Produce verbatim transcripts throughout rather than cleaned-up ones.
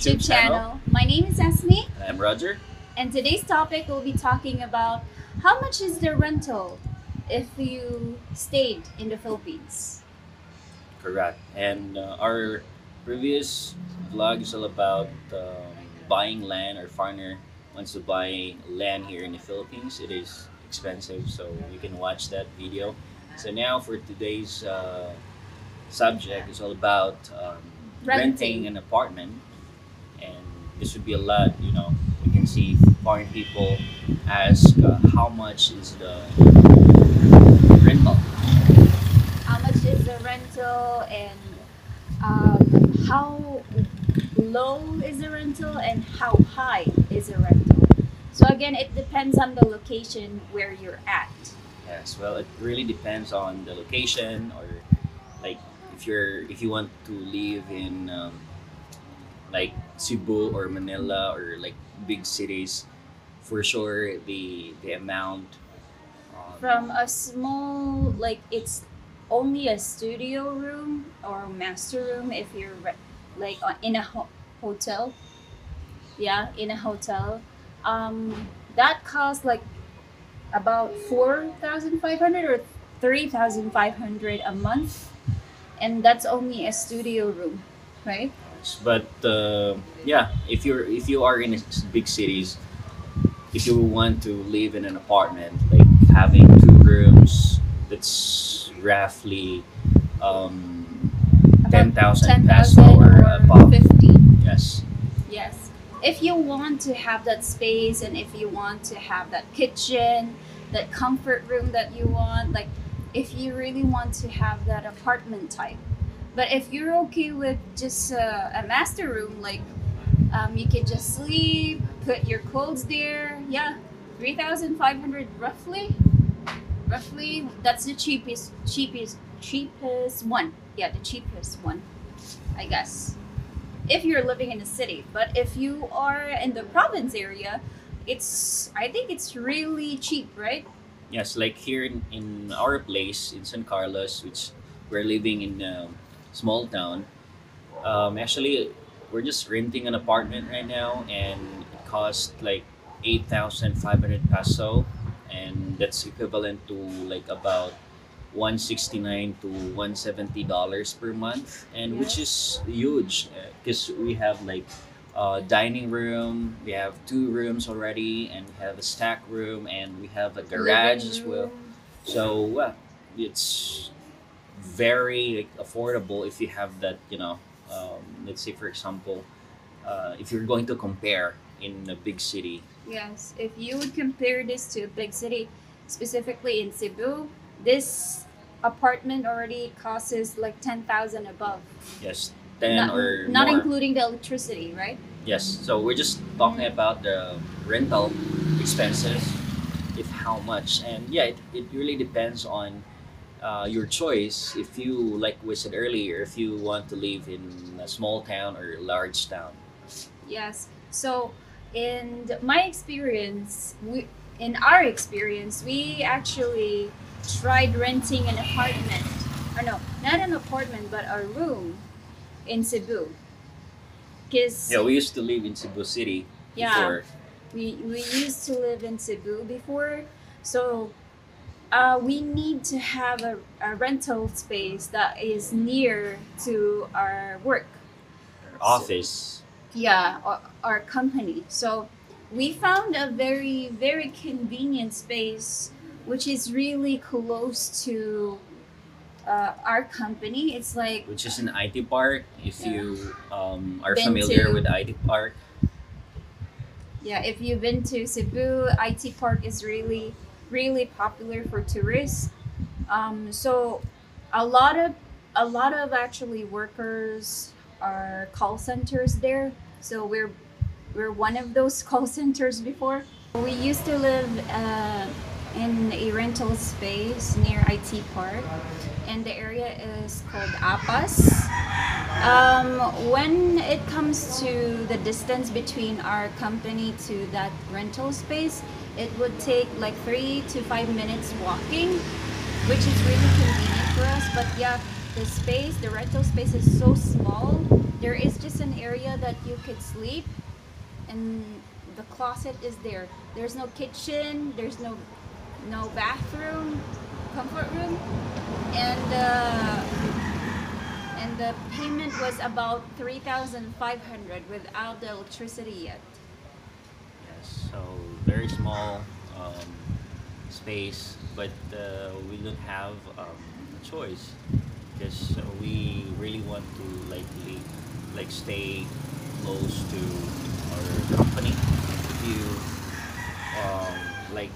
YouTube channel. My name is Esme. I'm Roger. And today's topic we'll be talking about how much is the rental if you stayed in the Philippines. Correct. And uh, our previous vlog is all about um, buying land. Our farmer wants to buy land here in the Philippines. It is expensive, so you can watch that video. So now for today's uh, subject is all about um, renting. renting an apartment, and this would be a lot. You know, we can see foreign people ask uh, how much is the rental, how much is the rental, and um, how low is the rental and how high is the rental. So again, it depends on the location where you're at. Yes, well, it really depends on the location, or like if you're if you want to live in um, like Cebu or Manila or like big cities, for sure the the amount um, from a small, like it's only a studio room or master room if you're like in a ho hotel, yeah, in a hotel, um, that costs like about four thousand five hundred or three thousand five hundred a month. And that's only a studio room, right? But uh, yeah, if you're if you are in big cities, if you want to live in an apartment, like having two rooms, that's roughly um, ten thousand pesos or above. Fifty. Yes. Yes. If you want to have that space, and if you want to have that kitchen, that comfort room that you want, like. If you really want to have that apartment type. But if you're okay with just uh, a master room, like um, you can just sleep, put your clothes there, yeah, three thousand five hundred roughly, roughly, that's the cheapest, cheapest, cheapest one. Yeah, the cheapest one, I guess, if you're living in a city. But if you are in the province area, it's, I think it's really cheap, right? Yes, like here in, in our place in San Carlos, which we're living in a small town. Um, actually, we're just renting an apartment right now, and it costs like eight thousand five hundred peso, and that's equivalent to like about one sixty-nine to one seventy dollars per month, and which is huge because we have like Uh, dining room, we have two rooms already, and we have a stack room, and we have a garage as well. So uh, it's very like, affordable if you have that, you know, um, let's say for example, uh, if you're going to compare in a big city. Yes, if you would compare this to a big city, specifically in Cebu, this apartment already costs like ten thousand above. Yes. Not, or not including the electricity, right? Yes, so we're just talking about the rental expenses, if how much. And yeah, it, it really depends on uh, your choice. If you, like we said earlier, if you want to live in a small town or a large town. Yes, so in my experience, we, in our experience, we actually tried renting an apartment, or no, not an apartment, but a room in Cebu. Cause yeah, we used to live in Cebu City before. Yeah, we, we used to live in Cebu before. So uh, we need to have a, a rental space that is near to our work. Our office. So, yeah, our, our company. So we found a very, very convenient space which is really close to Uh, our company. It's like, which is an I T Park. If yeah. you um, are been familiar to, with I T Park, yeah. If you've been to Cebu, I T Park is really, really popular for tourists. Um, so, a lot of, a lot of actually workers are call centers there. So we're, we're one of those call centers before. We used to live Uh, in a rental space near I T Park, and the area is called Apas. Um, when it comes to the distance between our company to that rental space, it would take like three to five minutes walking, which is really convenient for us. But yeah, the space, the rental space is so small. There is just an area that you could sleep, and the closet is there. There's no kitchen, there's no no bathroom, comfort room, and uh, and the payment was about three thousand five hundred without the electricity yet. Yes, so very small um, space, but uh, we don't have um, a choice because we really want to like leave, like stay close to our company. If you um, like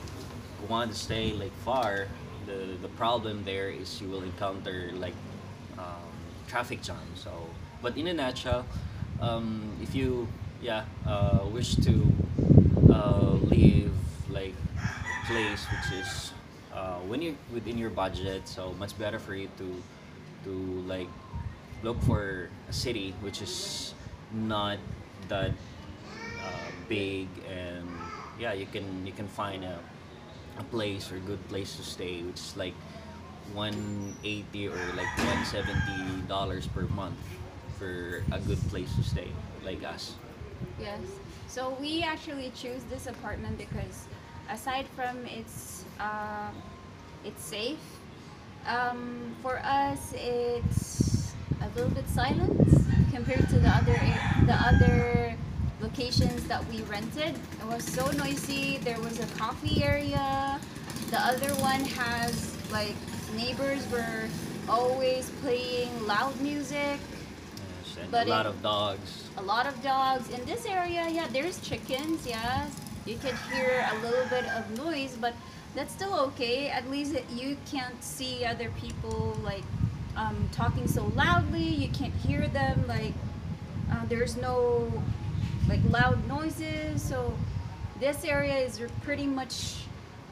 want to stay like far, the the problem there is you will encounter like um, traffic jam. So, but in a nutshell, um, if you yeah uh, wish to uh, leave like a place which is uh, when you're within your budget, so much better for you to to like look for a city which is not that uh, big, and yeah, you can you can find a a place or good place to stay which is like one eighty or like one seventy dollars per month for a good place to stay like us. Yes, so we actually choose this apartment because aside from it's uh, it's safe, um, for us it's a little bit silent compared to the other the other locations that we rented. It was so noisy. There was a coffee area. The other one has like neighbors were always playing loud music. Yes, and but a lot it, of dogs. A lot of dogs in this area. Yeah, there's chickens. Yeah, you could hear a little bit of noise, but that's still okay. At least you can't see other people like um, talking so loudly. You can't hear them. Like uh, there's no like loud noises, so this area is pretty much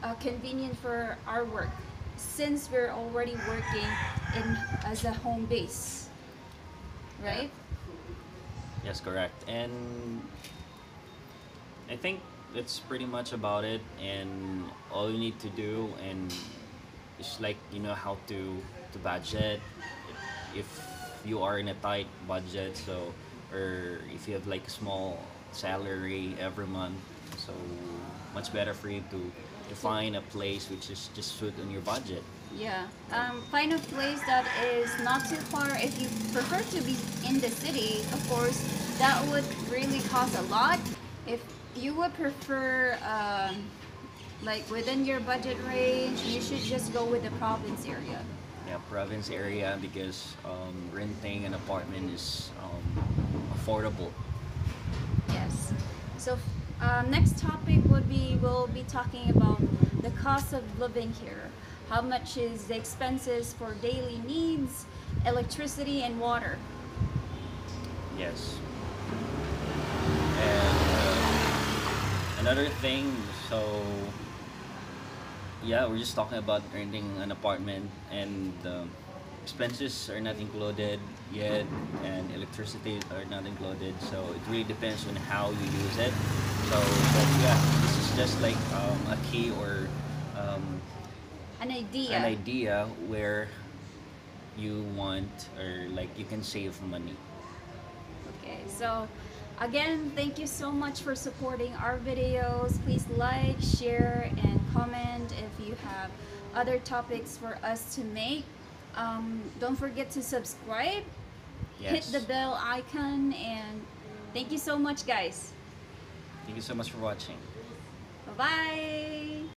uh, convenient for our work since we're already working in as a home base, right? Yes, correct. And I think that's pretty much about it, and all you need to do and it's like you know how to to budget if you are in a tight budget, so or if you have like a small salary every month, so much better for you to, to find a place which is just suit on your budget. Yeah, um, find a place that is not too far. If you prefer to be in the city, of course, that would really cost a lot. If you would prefer um, like within your budget range, you should just go with the province area. Yeah, province area, because um, renting an apartment is um, affordable. Yes. So uh, next topic would be we'll be talking about the cost of living here. How much is the expenses for daily needs, electricity and water? Yes. And uh, another thing, so yeah, we're just talking about renting an apartment, and um, expenses are not included yet, and electricity are not included, so it really depends on how you use it. So but yeah, this is just like um, a key or um, an idea an idea where you want or like you can save money. Okay, so again, thank you so much for supporting our videos. Please like, share, and comment if you have other topics for us to make. Um, don't forget to subscribe, yes. Hit the bell icon, and thank you so much, guys. Thank you so much for watching. Bye-bye.